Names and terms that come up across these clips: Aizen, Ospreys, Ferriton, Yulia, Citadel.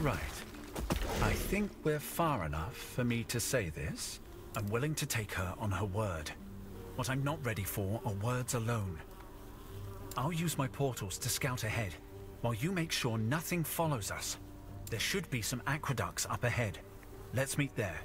Right. I think we're far enough for me to say this. I'm willing to take her on her word. What I'm not ready for are words alone. I'll use my portals to scout ahead, while you make sure nothing follows us. There should be some aqueducts up ahead. Let's meet there.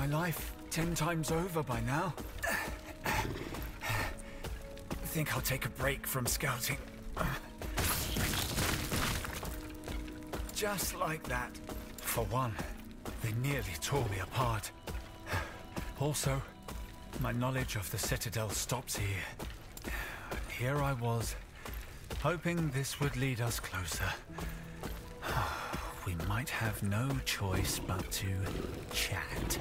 my life 10 times over by now. I think I'll take a break from scouting. Just like that. For one, they nearly tore me apart. Also, my knowledge of the Citadel stops here. Here I was, hoping this would lead us closer. We might have no choice but to chat.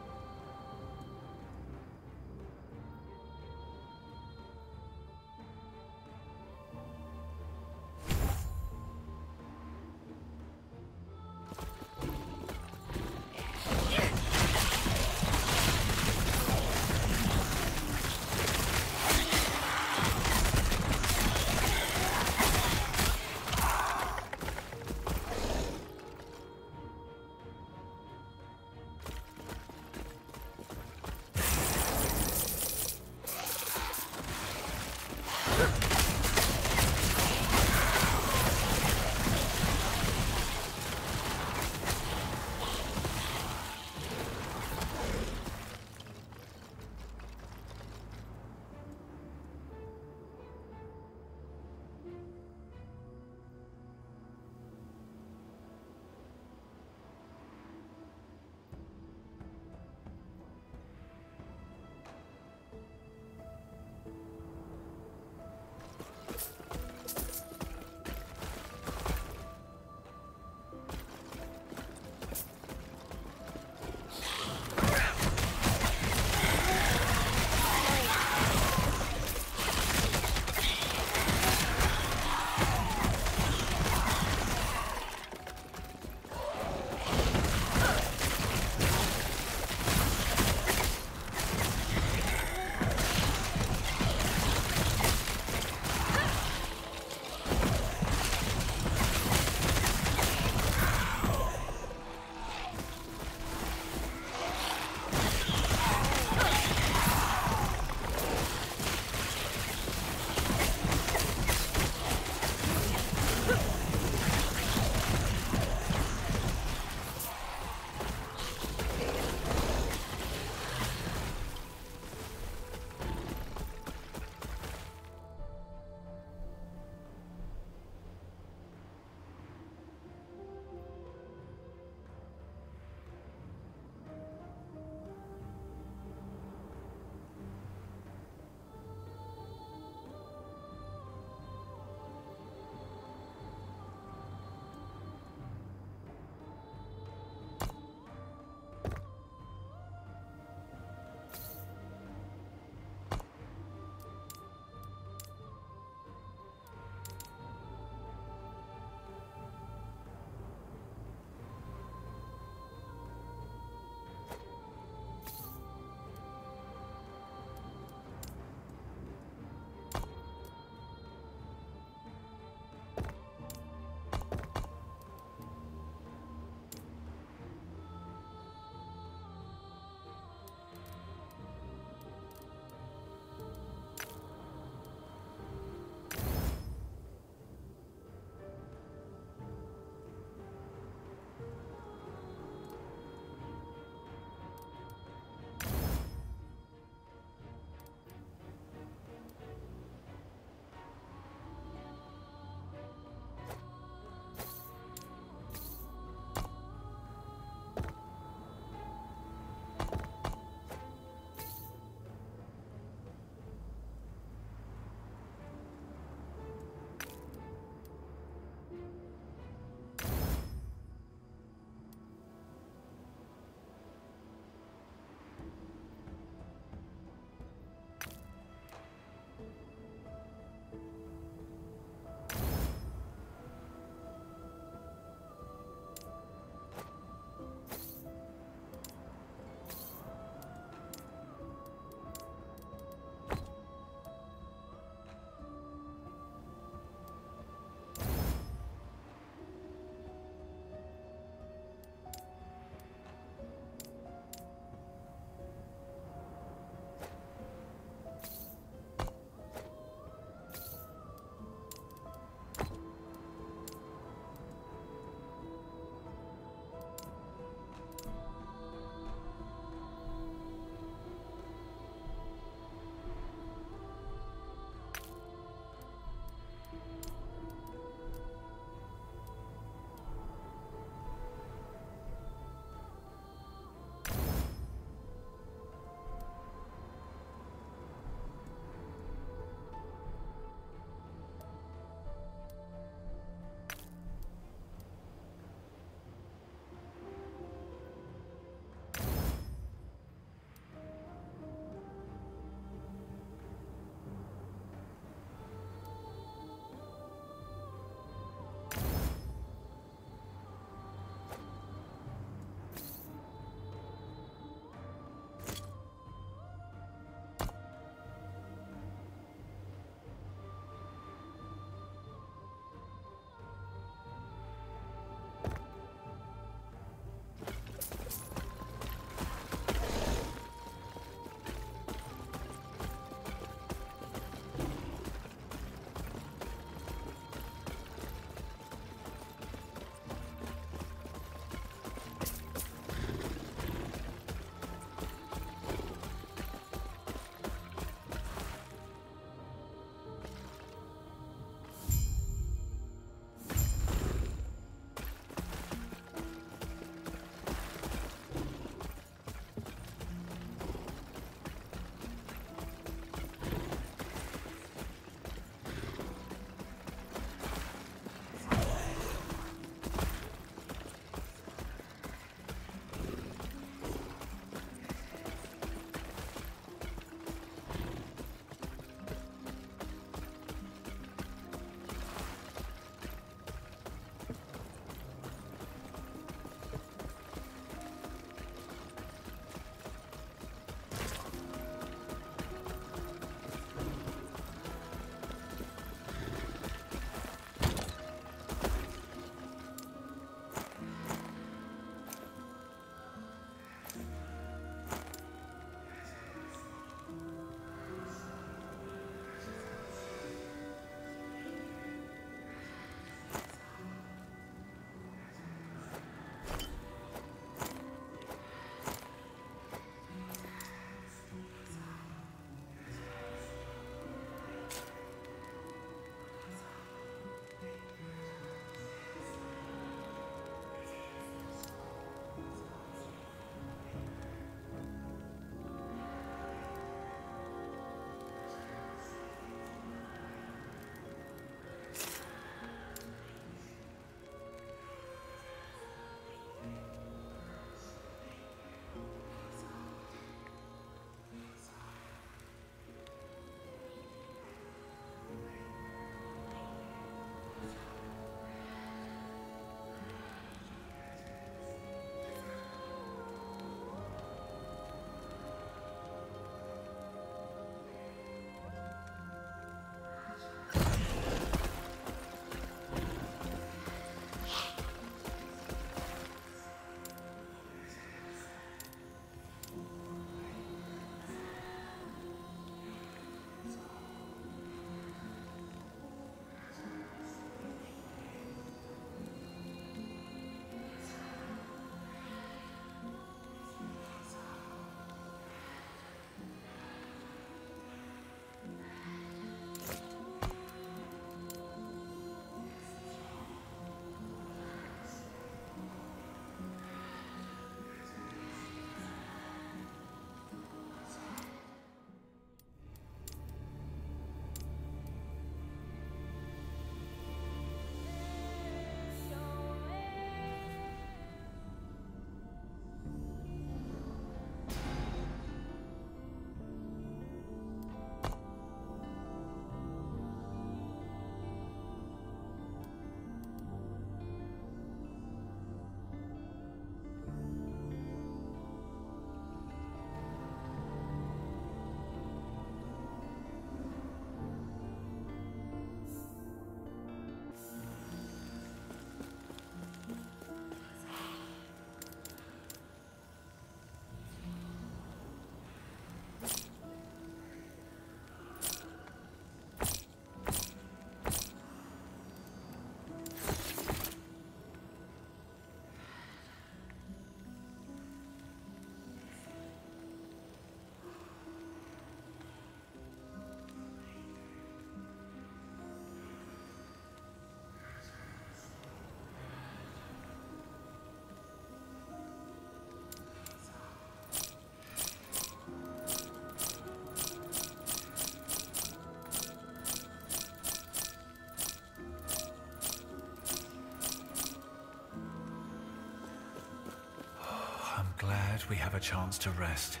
Tonight we have a chance to rest.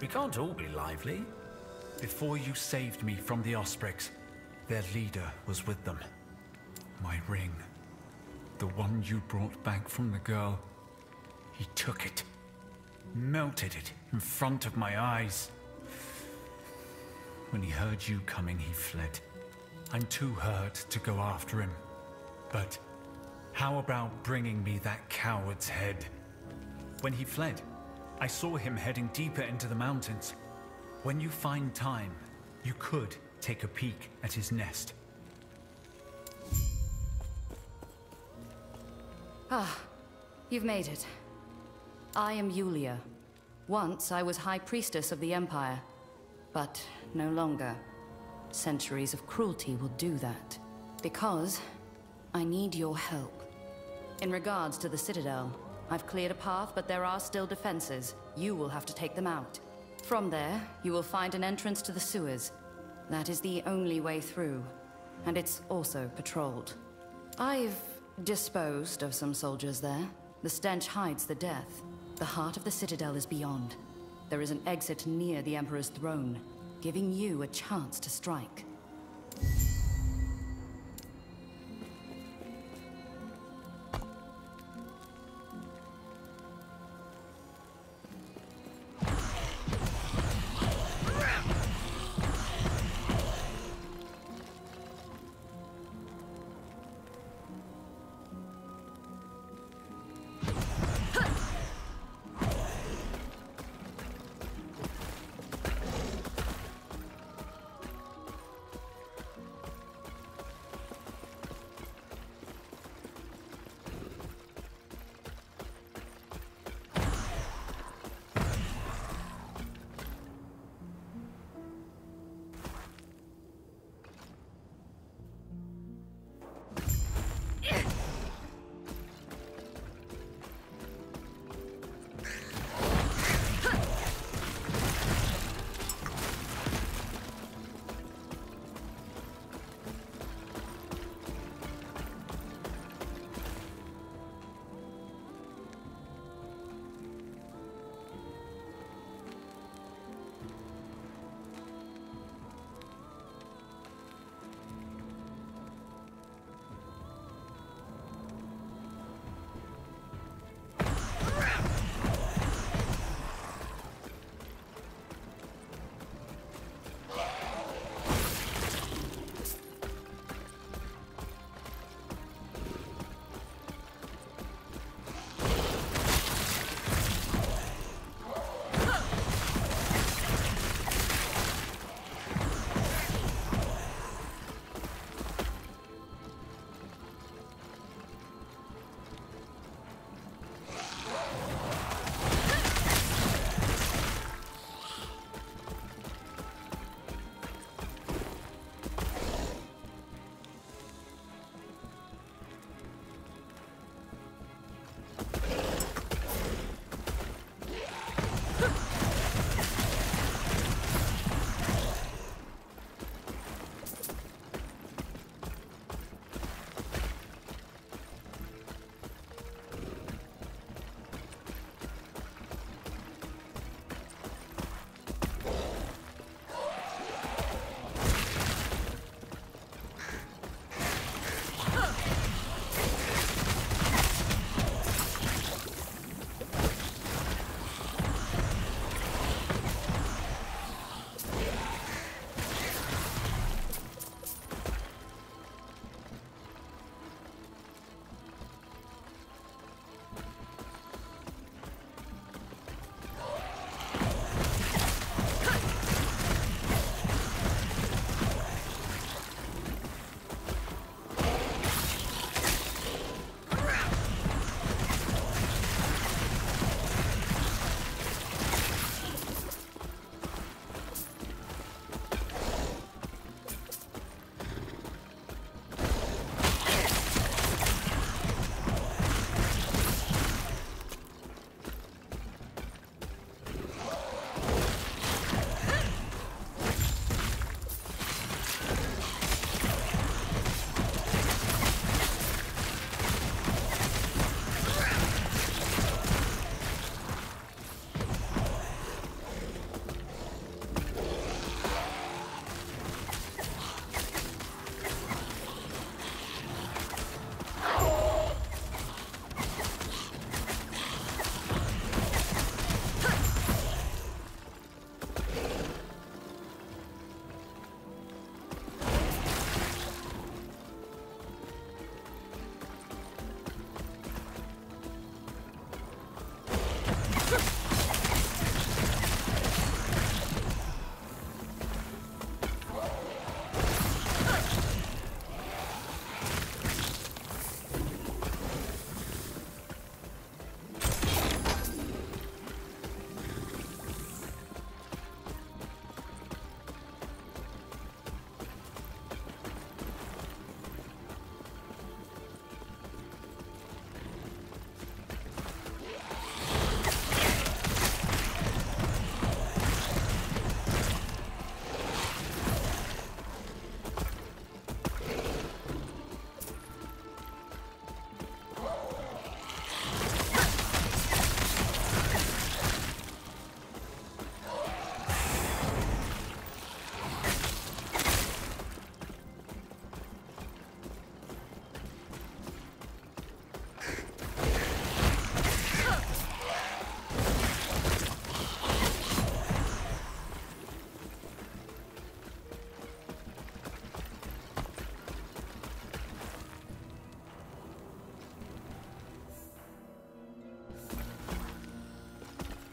We can't all be lively. Before you saved me from the Ospreys, their leader was with them. My ring. The one you brought back from the girl. He took it. Melted it in front of my eyes. When he heard you coming, he fled. I'm too hurt to go after him. But how about bringing me that coward's head? When he fled, I saw him heading deeper into the mountains. When you find time, you could take a peek at his nest. Ah, you've made it. I am Yulia. Once I was High Priestess of the Empire, but no longer. Centuries of cruelty will do that. Because I need your help. In regards to the Citadel, I've cleared a path, but there are still defenses. You will have to take them out. From there, you will find an entrance to the sewers. That is the only way through, and it's also patrolled. I've disposed of some soldiers there. The stench hides the death. The heart of the Citadel is beyond. There is an exit near the Emperor's throne, giving you a chance to strike.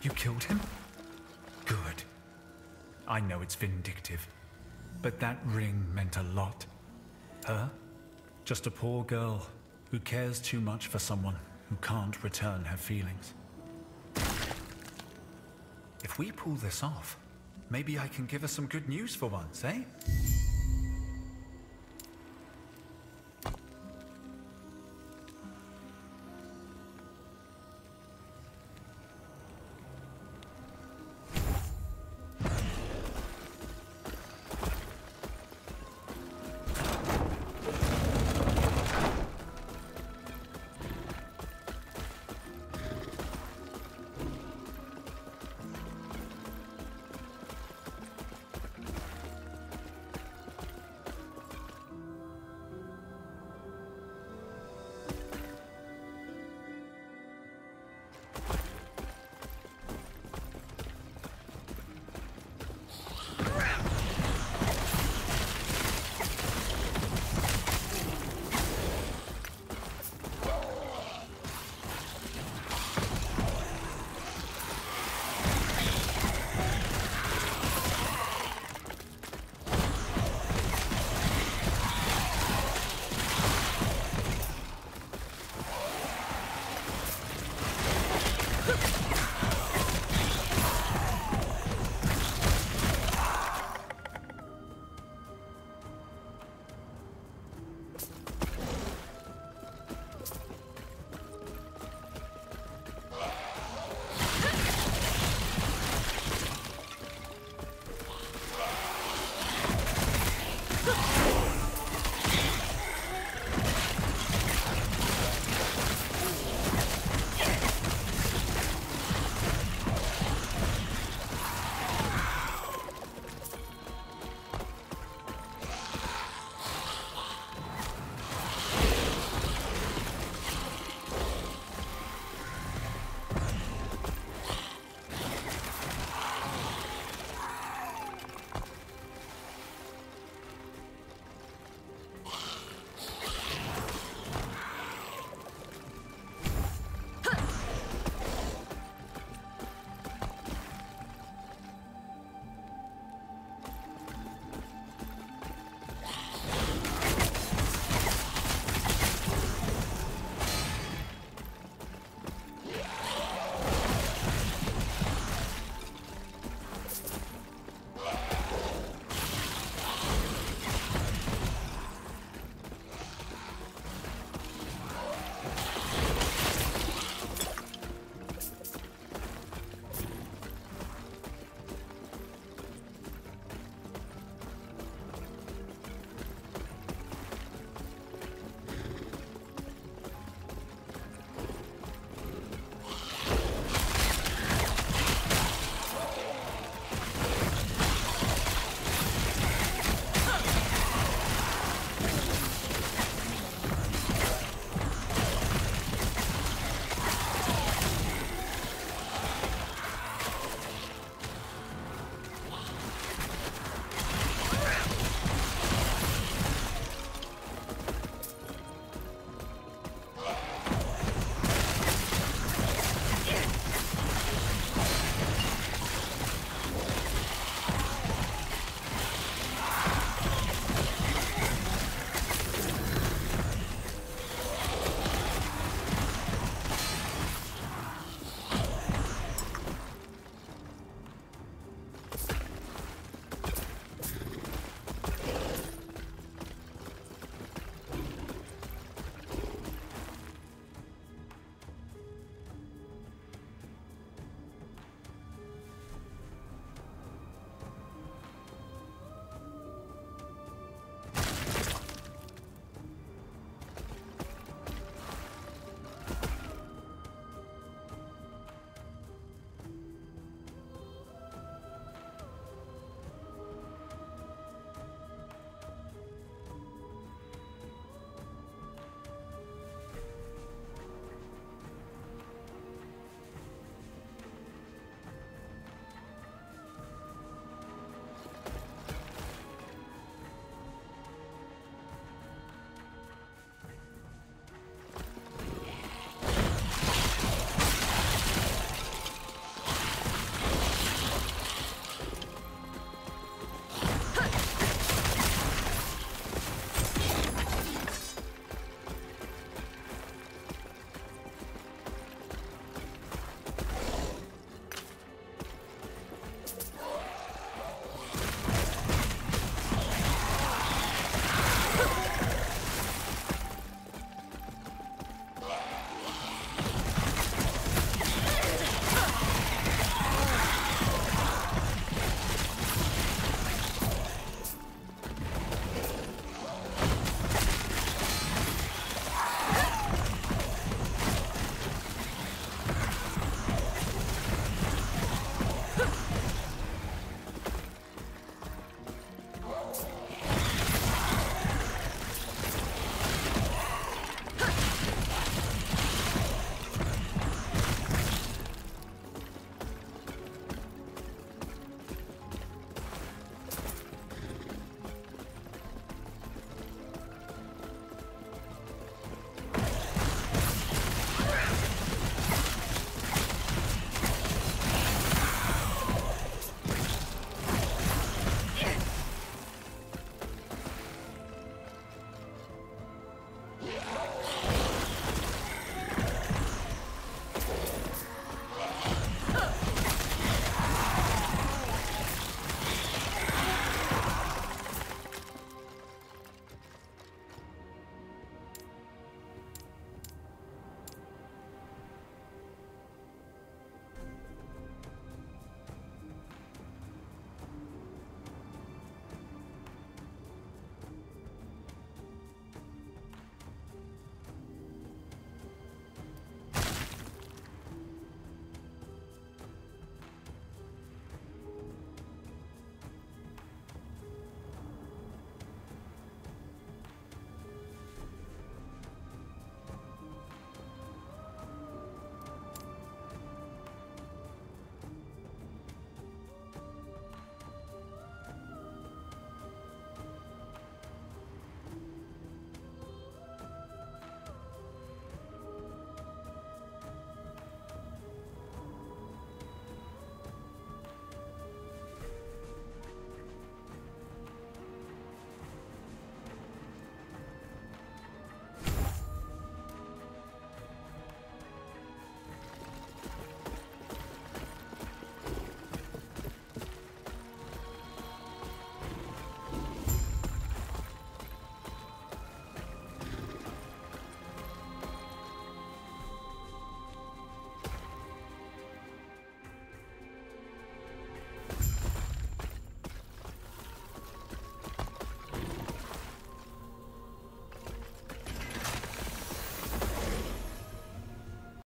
You killed him? Good. I know it's vindictive, but that ring meant a lot. Her? Just a poor girl who cares too much for someone who can't return her feelings. If we pull this off, maybe I can give her some good news for once, eh?